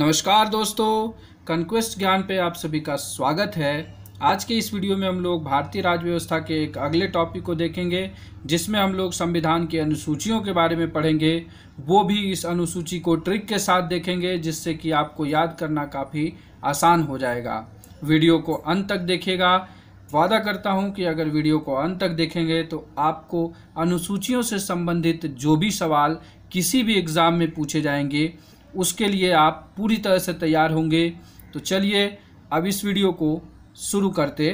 नमस्कार दोस्तों, कॉन्क्वेस्ट ज्ञान पे आप सभी का स्वागत है। आज के इस वीडियो में हम लोग भारतीय राज्य व्यवस्था के एक अगले टॉपिक को देखेंगे, जिसमें हम लोग संविधान की अनुसूचियों के बारे में पढ़ेंगे। वो भी इस अनुसूची को ट्रिक के साथ देखेंगे, जिससे कि आपको याद करना काफ़ी आसान हो जाएगा। वीडियो को अंत तक देखिएगा। वादा करता हूं कि अगर वीडियो को अंत तक देखेंगे तो आपको अनुसूचियों से संबंधित जो भी सवाल किसी भी एग्ज़ाम में पूछे जाएंगे, उसके लिए आप पूरी तरह से तैयार होंगे। तो चलिए अब इस वीडियो को शुरू करते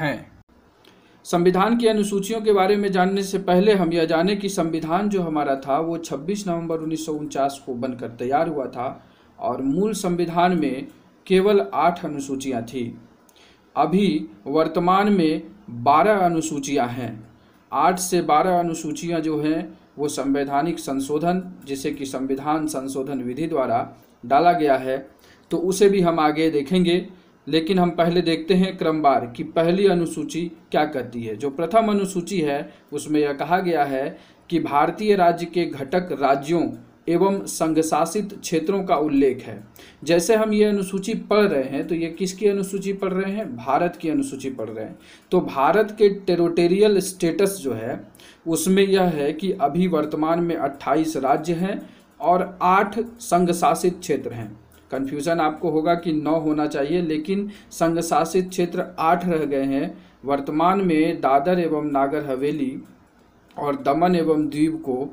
हैं। संविधान की अनुसूचियों के बारे में जानने से पहले हम यह जानें कि संविधान जो हमारा था वो 26 नवंबर 1949 को बनकर तैयार हुआ था, और मूल संविधान में केवल 8 अनुसूचियां थीं। अभी वर्तमान में 12 अनुसूचियां हैं। 8 से 12 अनुसूचियां जो हैं वो संवैधानिक संशोधन, जिसे कि संविधान संशोधन विधि द्वारा डाला गया है, तो उसे भी हम आगे देखेंगे। लेकिन हम पहले देखते हैं क्रमवार कि पहली अनुसूची क्या कहती है। जो प्रथम अनुसूची है उसमें यह कहा गया है कि भारतीय राज्य के घटक राज्यों एवं संघशासित क्षेत्रों का उल्लेख है। जैसे हम ये अनुसूची पढ़ रहे हैं तो ये किसकी अनुसूची पढ़ रहे हैं? भारत की अनुसूची पढ़ रहे हैं। तो भारत के टेरिटोरियल स्टेटस जो है उसमें यह है कि अभी वर्तमान में 28 राज्य हैं और 8 संघशासित क्षेत्र हैं। कन्फ्यूज़न आपको होगा कि 9 होना चाहिए, लेकिन संघशासित क्षेत्र 8 रह गए हैं। वर्तमान में दादर एवं नागर हवेली और दमन एवं दीव को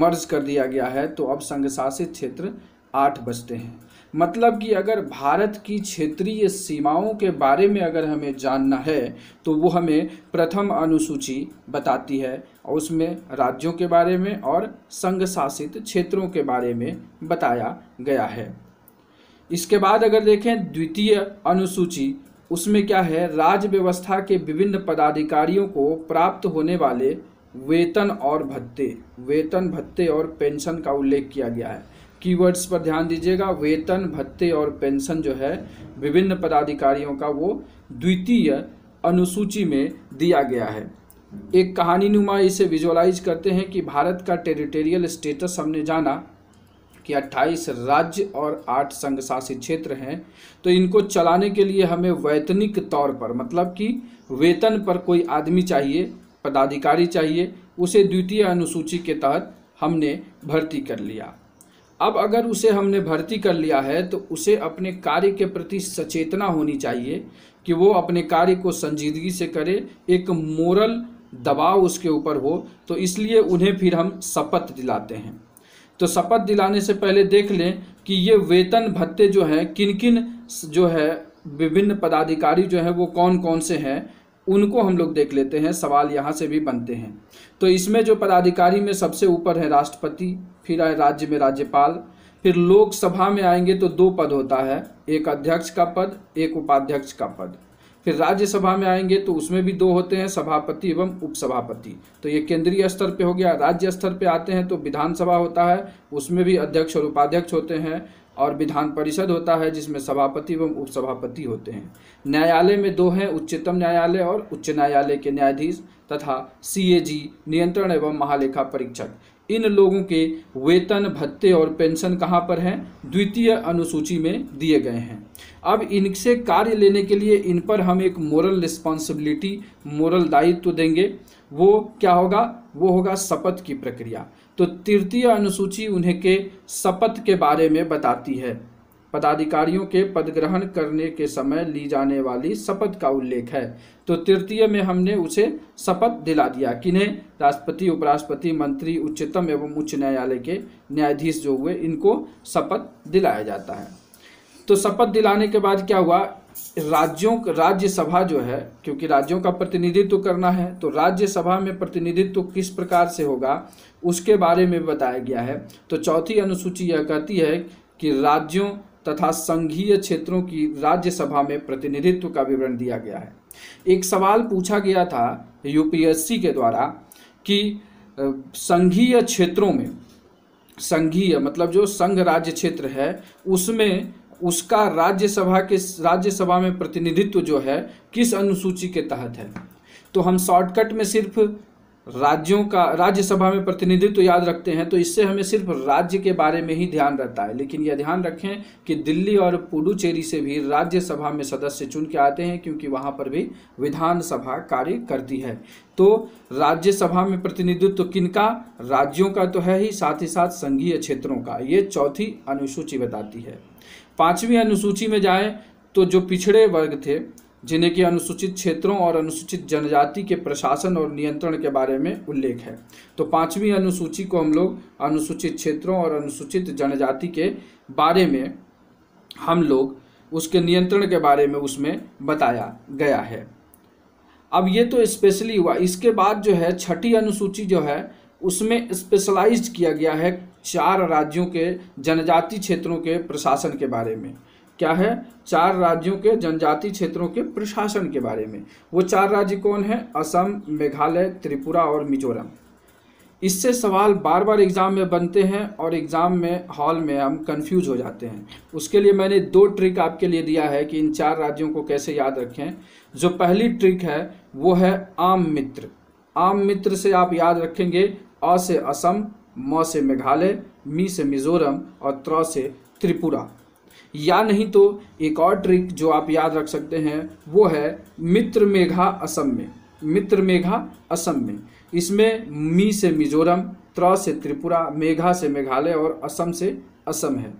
मर्ज कर दिया गया है, तो अब संघशासित क्षेत्र 8 बचते हैं। मतलब कि अगर भारत की क्षेत्रीय सीमाओं के बारे में अगर हमें जानना है तो वो हमें प्रथम अनुसूची बताती है, और उसमें राज्यों के बारे में और संघशासित क्षेत्रों के बारे में बताया गया है। इसके बाद अगर देखें द्वितीय अनुसूची, उसमें क्या है? राज्य व्यवस्था के विभिन्न पदाधिकारियों को प्राप्त होने वाले वेतन भत्ते और पेंशन का उल्लेख किया गया है। कीवर्ड्स पर ध्यान दीजिएगा। वेतन, भत्ते और पेंशन जो है विभिन्न पदाधिकारियों का, वो द्वितीय अनुसूची में दिया गया है। एक कहानी नुमा इसे विजुअलाइज करते हैं कि भारत का टेरिटोरियल स्टेटस हमने जाना कि 28 राज्य और 8 संघशासित क्षेत्र हैं, तो इनको चलाने के लिए हमें वैतनिक तौर पर, मतलब कि वेतन पर कोई आदमी चाहिए, पदाधिकारी चाहिए। उसे द्वितीय अनुसूची के तहत हमने भर्ती कर लिया। अब अगर उसे हमने भर्ती कर लिया है तो उसे अपने कार्य के प्रति सचेतना होनी चाहिए कि वो अपने कार्य को संजीदगी से करे, एक मोरल दबाव उसके ऊपर हो, तो इसलिए उन्हें फिर हम शपथ दिलाते हैं। तो शपथ दिलाने से पहले देख लें कि ये वेतन भत्ते जो हैं, किन-किन जो है विभिन्न पदाधिकारी जो हैं वो कौन कौन से हैं, उनको हम लोग देख लेते हैं। सवाल यहाँ से भी बनते हैं। तो इसमें जो पदाधिकारी में सबसे ऊपर है राष्ट्रपति, फिर आए राज्य में राज्यपाल, फिर लोकसभा में आएंगे तो 2 पद होता है, एक अध्यक्ष का पद, एक उपाध्यक्ष का पद। फिर राज्यसभा में आएंगे तो उसमें भी 2 होते हैं, सभापति एवं उपसभापति। तो ये केंद्रीय स्तर पे हो गया। राज्य स्तर पे आते हैं तो विधानसभा होता है, उसमें भी अध्यक्ष और उपाध्यक्ष होते हैं, और विधान परिषद होता है जिसमें सभापति एवं उपसभापति होते हैं। न्यायालय में 2 हैं, उच्चतम न्यायालय और उच्च न्यायालय के न्यायाधीश, तथा CAG नियंत्रण एवं महालेखा परीक्षक। इन लोगों के वेतन, भत्ते और पेंशन कहाँ पर हैं? द्वितीय अनुसूची में दिए गए हैं। अब इनसे कार्य लेने के लिए इन पर हम एक मोरल रिस्पॉन्सिबिलिटी, मोरल दायित्व देंगे। वो क्या होगा? वो होगा शपथ की प्रक्रिया। तो तृतीय अनुसूची उन्हें के शपथ के बारे में बताती है। पदाधिकारियों के पद ग्रहण करने के समय ली जाने वाली शपथ का उल्लेख है। तो तृतीय में हमने उसे शपथ दिला दिया। किन्हें? राष्ट्रपति, उपराष्ट्रपति, मंत्री, उच्चतम एवं उच्च न्यायालय के न्यायाधीश जो हुए, इनको शपथ दिलाया जाता है। तो शपथ दिलाने के बाद क्या हुआ? राज्यसभा जो है, क्योंकि राज्यों का प्रतिनिधित्व करना है, तो राज्यसभा में प्रतिनिधित्व किस प्रकार से होगा उसके बारे में बताया गया है। तो चौथी अनुसूची यह कहती है कि राज्यों तथा संघीय क्षेत्रों की राज्यसभा में प्रतिनिधित्व का विवरण दिया गया है। एक सवाल पूछा गया था UPSC के द्वारा कि संघीय क्षेत्रों में, संघीय मतलब जो संघ राज्य क्षेत्र है उसमें उसका राज्यसभा में प्रतिनिधित्व जो है किस अनुसूची के तहत है। तो हम शॉर्टकट में सिर्फ राज्यों का राज्यसभा में प्रतिनिधित्व याद रखते हैं, तो इससे हमें सिर्फ राज्य के बारे में ही ध्यान रहता है। लेकिन यह ध्यान रखें कि दिल्ली और पुडुचेरी से भी राज्यसभा में सदस्य चुन के आते हैं, क्योंकि वहाँ पर भी विधानसभा कार्य करती है। तो राज्यसभा में प्रतिनिधित्व किनका, राज्यों का तो है ही, साथ ही साथ संघीय क्षेत्रों का। ये चौथी अनुसूची बताती है। पाँचवीं अनुसूची में जाएँ तो जो पिछड़े वर्ग थे, जिन्हें कि अनुसूचित क्षेत्रों और अनुसूचित जनजाति के प्रशासन और नियंत्रण के बारे में उल्लेख है, तो पांचवी अनुसूची को हम लोग अनुसूचित क्षेत्रों और अनुसूचित जनजाति के बारे में, हम लोग उसके नियंत्रण के बारे में उसमें बताया गया है। अब ये तो स्पेशली हुआ। इसके बाद जो है छठी अनुसूची जो है उसमें स्पेशलाइज्ड किया गया है चार राज्यों के जनजाति क्षेत्रों के प्रशासन के बारे में। क्या है? चार राज्यों के जनजाति क्षेत्रों के प्रशासन के बारे में। वो चार राज्य कौन है? असम, मेघालय, त्रिपुरा और मिजोरम। इससे सवाल बार बार एग्ज़ाम में बनते हैं और एग्ज़ाम में हॉल में हम कंफ्यूज हो जाते हैं। उसके लिए मैंने दो ट्रिक आपके लिए दिया है कि इन चार राज्यों को कैसे याद रखें। जो पहली ट्रिक है वो है आम मित्र। आम मित्र से आप याद रखेंगे अ से असम, म से मेघालय, मी से मिजोरम और त्र से त्रिपुरा। या नहीं तो एक और ट्रिक जो आप याद रख सकते हैं वो है मित्र मेघा असम में। मित्र मेघा असम में, इसमें मी से मिजोरम, त्र से त्रिपुरा, मेघा से मेघालय और असम से असम है।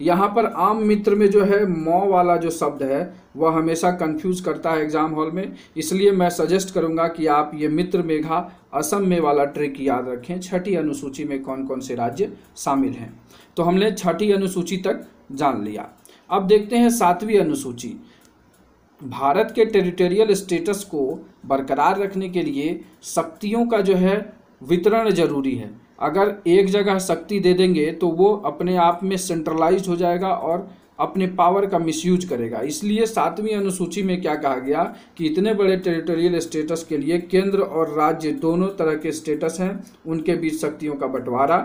यहाँ पर आम मित्र में जो है मौ वाला जो शब्द है वह हमेशा कंफ्यूज करता है एग्ज़ाम हॉल में, इसलिए मैं सजेस्ट करूँगा कि आप ये मित्र मेघा असम में वाला ट्रिक याद रखें। छठी अनुसूची में कौन कौन से राज्य शामिल हैं, तो हमने छठी अनुसूची तक जान लिया। अब देखते हैं सातवीं अनुसूची। भारत के टेरिटोरियल स्टेटस को बरकरार रखने के लिए शक्तियों का जो है वितरण जरूरी है। अगर एक जगह शक्ति दे देंगे तो वो अपने आप में सेंट्रलाइज हो जाएगा और अपने पावर का मिसयूज करेगा। इसलिए सातवीं अनुसूची में क्या कहा गया कि इतने बड़े टेरिटोरियल स्टेटस के लिए केंद्र और राज्य दोनों तरह के स्टेटस हैं, उनके बीच शक्तियों का बंटवारा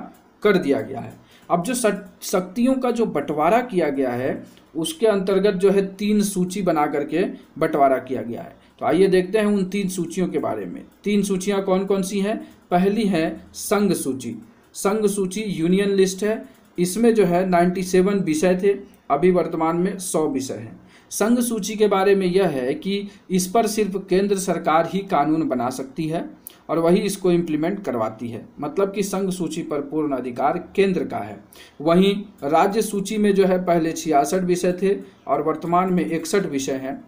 कर दिया गया है। अब जो शक्तियों का जो बंटवारा किया गया है उसके अंतर्गत जो है तीन सूची बना करके बंटवारा किया गया है। तो आइए देखते हैं उन तीन सूचियों के बारे में। तीन सूचियां कौन कौन सी हैं? पहली है संघ सूची। संघ सूची यूनियन लिस्ट है। इसमें जो है 97 विषय थे, अभी वर्तमान में 100 विषय हैं। संघ सूची के बारे में यह है कि इस पर सिर्फ केंद्र सरकार ही कानून बना सकती है और वही इसको इम्प्लीमेंट करवाती है, मतलब कि संघ सूची पर पूर्ण अधिकार केंद्र का है। वहीं राज्य सूची में जो है पहले 66 विषय थे और वर्तमान में 61 विषय हैं।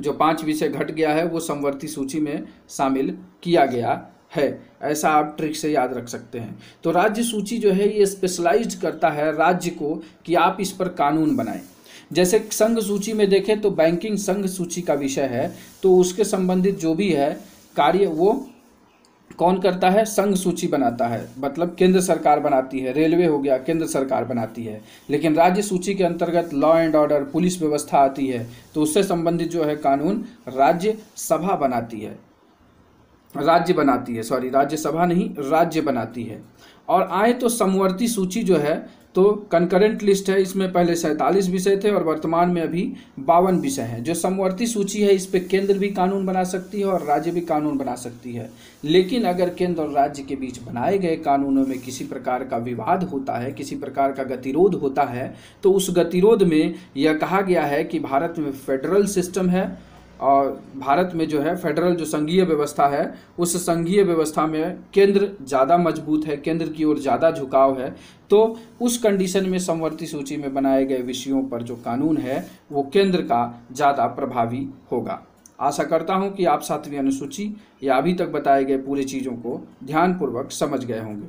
जो 5 विषय घट गया है वो समवर्ती सूची में शामिल किया गया है। ऐसा आप ट्रिक से याद रख सकते हैं। तो राज्य सूची जो है ये स्पेशलाइज करता है राज्य को कि आप इस पर कानून बनाएं। जैसे संघ सूची में देखें तो बैंकिंग संघ सूची का विषय है, तो उसके संबंधित जो भी है कार्य वो कौन करता है? संघ सूची बनाता है, मतलब केंद्र सरकार बनाती है। रेलवे हो गया, केंद्र सरकार बनाती है। लेकिन राज्य सूची के अंतर्गत लॉ एंड ऑर्डर, पुलिस व्यवस्था आती है, तो उससे संबंधित जो है कानून राज्य सभा बनाती है, राज्य बनाती है, सॉरी राज्य सभा नहीं, राज्य बनाती है। और आए तो समवर्ती सूची जो है तो कंकरेंट लिस्ट है। इसमें पहले 47 विषय थे और वर्तमान में अभी 52 विषय हैं। जो समवर्ती सूची है इस पर केंद्र भी कानून बना सकती है और राज्य भी कानून बना सकती है। लेकिन अगर केंद्र और राज्य के बीच बनाए गए कानूनों में किसी प्रकार का विवाद होता है, किसी प्रकार का गतिरोध होता है, तो उस गतिरोध में यह कहा गया है कि भारत में फेडरल सिस्टम है और भारत में जो है फेडरल जो संघीय व्यवस्था है उस संघीय व्यवस्था में केंद्र ज़्यादा मजबूत है, केंद्र की ओर ज़्यादा झुकाव है। तो उस कंडीशन में समवर्ती सूची में बनाए गए विषयों पर जो कानून है वो केंद्र का ज़्यादा प्रभावी होगा। आशा करता हूँ कि आप सातवीं अनुसूची या अभी तक बताए गए पूरी चीज़ों को ध्यानपूर्वक समझ गए होंगे।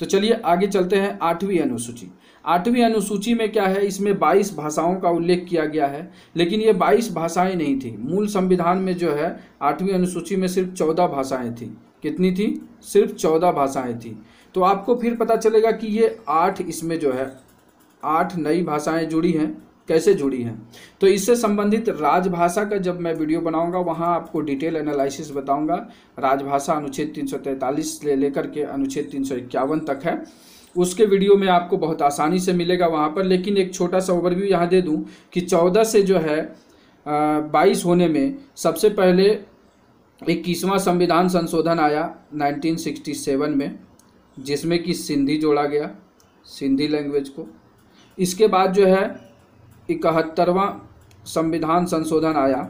तो चलिए आगे चलते हैं आठवीं अनुसूची। आठवीं अनुसूची में क्या है? इसमें 22 भाषाओं का उल्लेख किया गया है, लेकिन ये 22 भाषाएं नहीं थी। मूल संविधान में जो है आठवीं अनुसूची में सिर्फ 14 भाषाएं थी। कितनी थी? सिर्फ 14 भाषाएं थी। तो आपको फिर पता चलेगा कि ये 8, इसमें जो है 8 नई भाषाएं जुड़ी हैं। कैसे जुड़ी हैं? तो इससे संबंधित राजभाषा का जब मैं वीडियो बनाऊंगा वहां आपको डिटेल एनालिसिस बताऊंगा। राजभाषा अनुच्छेद 343 से लेकर के अनुच्छेद 351 तक है, उसके वीडियो में आपको बहुत आसानी से मिलेगा वहां पर। लेकिन एक छोटा सा ओवरव्यू यहां दे दूं कि 14 से जो है 22 होने में सबसे पहले 21वां संविधान संशोधन आया 1967 में, जिसमें कि सिंधी जोड़ा गया, सिंधी लैंग्वेज को। इसके बाद जो है 71वां संविधान संशोधन आया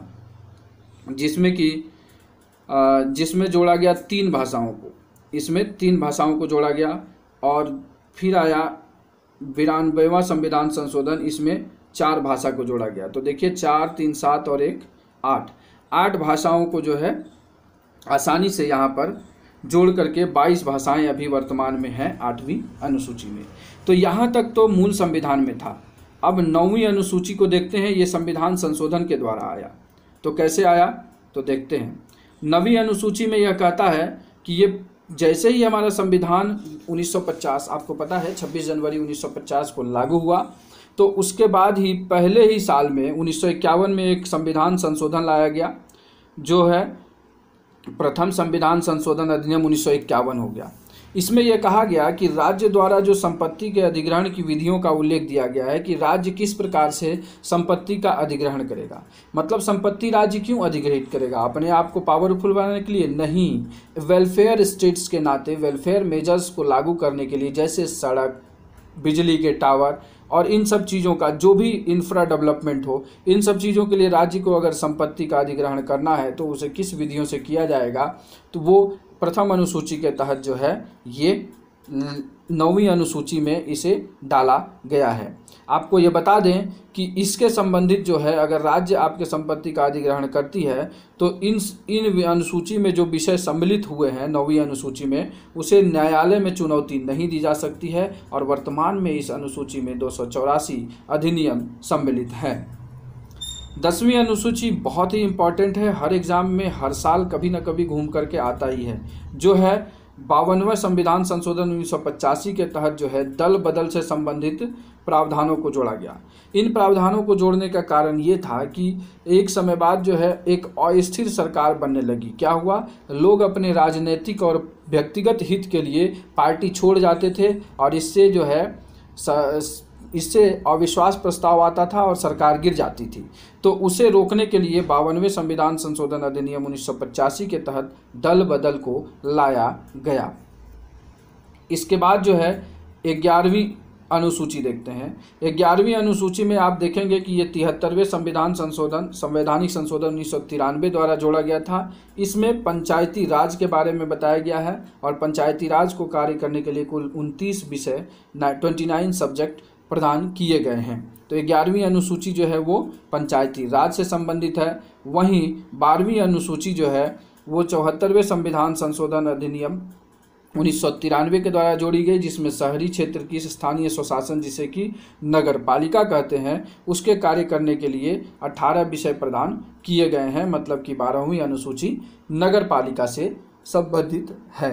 जिसमें जोड़ा गया तीन भाषाओं को, इसमें तीन भाषाओं को जोड़ा गया। और फिर आया 92वां संविधान संशोधन, इसमें चार भाषा को जोड़ा गया। तो देखिए 4, 3, 7 और 1, 8 भाषाओं को जो है आसानी से यहाँ पर जोड़ करके 22 भाषाएं अभी वर्तमान में हैं 8वीं अनुसूची में। तो यहाँ तक तो मूल संविधान में था। अब 9वीं अनुसूची को देखते हैं, ये संविधान संशोधन के द्वारा आया। तो कैसे आया तो देखते हैं। 9वीं अनुसूची में यह कहता है कि ये जैसे ही हमारा संविधान 1950, आपको पता है 26 जनवरी 1950 को लागू हुआ, तो उसके बाद ही पहले ही साल में 1951 में एक संविधान संशोधन लाया गया, जो है प्रथम संविधान संशोधन अधिनियम 1951 हो गया। इसमें यह कहा गया कि राज्य द्वारा जो संपत्ति के अधिग्रहण की विधियों का उल्लेख दिया गया है कि राज्य किस प्रकार से संपत्ति का अधिग्रहण करेगा। मतलब संपत्ति राज्य क्यों अधिग्रहित करेगा, अपने आप को पावरफुल बनाने के लिए नहीं, वेलफेयर स्टेट्स के नाते वेलफेयर मेजर्स को लागू करने के लिए, जैसे सड़क, बिजली के टावर और इन सब चीज़ों का जो भी इंफ्रा डेवलपमेंट हो, इन सब चीज़ों के लिए राज्य को अगर संपत्ति का अधिग्रहण करना है तो उसे किस विधियों से किया जाएगा। तो वो प्रथम अनुसूची के तहत जो है ये 9वीं अनुसूची में इसे डाला गया है। आपको ये बता दें कि इसके संबंधित जो है अगर राज्य आपके संपत्ति का अधिग्रहण करती है तो इन अनुसूची में जो विषय सम्मिलित हुए हैं 9वीं अनुसूची में, उसे न्यायालय में चुनौती नहीं दी जा सकती है। और वर्तमान में इस अनुसूची में 284 अधिनियम सम्मिलित हैं। 10वीं अनुसूची बहुत ही इम्पॉर्टेंट है, हर एग्ज़ाम में हर साल कभी ना कभी घूम करके आता ही है, जो है 52वें संविधान संशोधन 1985 के तहत जो है दल बदल से संबंधित प्रावधानों को जोड़ा गया। इन प्रावधानों को जोड़ने का कारण ये था कि एक समय बाद जो है एक अस्थिर सरकार बनने लगी। क्या हुआ, लोग अपने राजनीतिक और व्यक्तिगत हित के लिए पार्टी छोड़ जाते थे और इससे जो है इससे अविश्वास प्रस्ताव आता था और सरकार गिर जाती थी। तो उसे रोकने के लिए 52वें संविधान संशोधन अधिनियम 1985 के तहत दल बदल को लाया गया। इसके बाद जो है 11वीं अनुसूची देखते हैं। 11वीं अनुसूची में आप देखेंगे कि ये 73वें संवैधानिक संशोधन 1993 द्वारा जोड़ा गया था। इसमें पंचायती राज के बारे में बताया गया है और पंचायती राज को कार्य करने के लिए कुल 29 विषय 29 सब्जेक्ट प्रदान किए गए हैं। तो 11वीं अनुसूची जो है वो पंचायती राज से संबंधित है। वहीं 12वीं अनुसूची जो है वो 74वें संविधान संशोधन अधिनियम 1993 के द्वारा जोड़ी गई, जिसमें शहरी क्षेत्र की स्थानीय स्वशासन, जिसे कि नगर पालिका कहते हैं, उसके कार्य करने के लिए 18 विषय प्रदान किए गए हैं। मतलब कि 12वीं अनुसूची नगर पालिका से संबंधित है।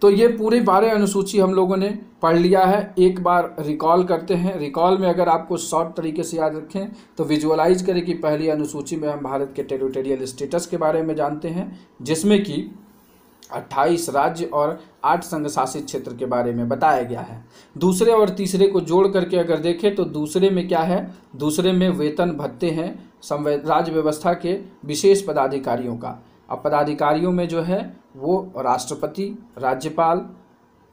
तो ये पूरी 12 अनुसूची हम लोगों ने पढ़ लिया है। एक बार रिकॉल करते हैं। रिकॉल में अगर आपको शॉर्ट तरीके से याद रखें तो विजुअलाइज करें कि पहली अनुसूची में हम भारत के टेरिटोरियल स्टेटस के बारे में जानते हैं, जिसमें कि 28 राज्य और 8 संघ शासित क्षेत्र के बारे में बताया गया है। दूसरे और तीसरे को जोड़ करके अगर देखें तो दूसरे में क्या है, दूसरे में वेतन भत्ते हैं राज्य व्यवस्था के विशेष पदाधिकारियों का। अब पदाधिकारियों में जो है वो राष्ट्रपति, राज्यपाल,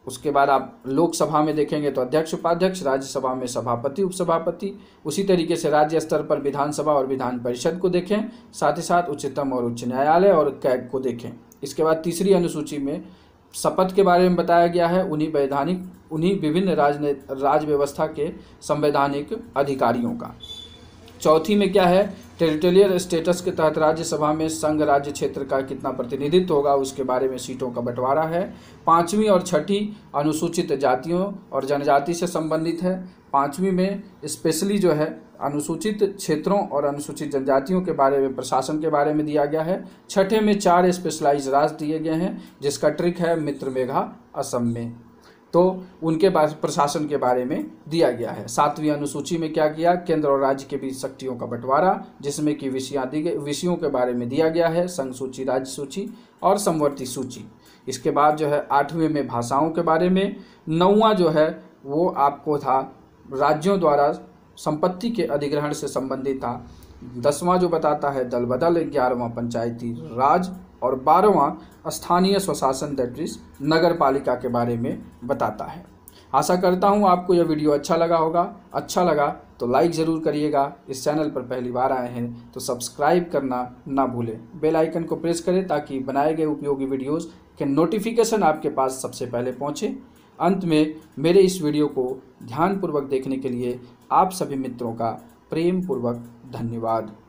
उसके बाद आप लोकसभा में देखेंगे तो अध्यक्ष, उपाध्यक्ष, राज्यसभा में सभापति, उपसभापति, उसी तरीके से राज्य स्तर पर विधानसभा और विधान परिषद को देखें, साथ ही साथ उच्चतम और उच्च न्यायालय और कैग को देखें। इसके बाद तीसरी अनुसूची में शपथ के बारे में बताया गया है उन्हीं विभिन्न राज्य व्यवस्था के संवैधानिक अधिकारियों का। चौथी में क्या है, टेरिटोरियल स्टेटस के तहत राज्यसभा में संघ राज्य क्षेत्र का कितना प्रतिनिधित्व होगा उसके बारे में सीटों का बंटवारा है। 5वीं और 6ठी अनुसूचित जातियों और जनजाति से संबंधित है। 5वीं में स्पेशली जो है अनुसूचित क्षेत्रों और अनुसूचित जनजातियों के बारे में प्रशासन के बारे में दिया गया है। 6ठे में 4 स्पेशलाइज राज्य दिए गए हैं, जिसका ट्रिक है मित्र मेघा असम में, तो उनके प्रशासन के बारे में दिया गया है। 7वीं अनुसूची में क्या किया, केंद्र और राज्य के बीच शक्तियों का बंटवारा, जिसमें कि विषयों के बारे में दिया गया है, संघ सूची, राज्य सूची और समवर्ती सूची। इसके बाद जो है 8वें में भाषाओं के बारे में। 9वां जो है वो आपको था राज्यों द्वारा संपत्ति के अधिग्रहण से संबंधित था। दसवां जो बताता है दल बदल, 11वां पंचायती राज और 12वां स्थानीय स्वशासन दैट इज नगर पालिका के बारे में बताता है। आशा करता हूं आपको यह वीडियो अच्छा लगा होगा। अच्छा लगा तो लाइक ज़रूर करिएगा। इस चैनल पर पहली बार आए हैं तो सब्सक्राइब करना ना भूलें। बेल आइकन को प्रेस करें ताकि बनाए गए उपयोगी वीडियोस के नोटिफिकेशन आपके पास सबसे पहले पहुंचे। अंत में मेरे इस वीडियो को ध्यानपूर्वक देखने के लिए आप सभी मित्रों का प्रेमपूर्वक धन्यवाद।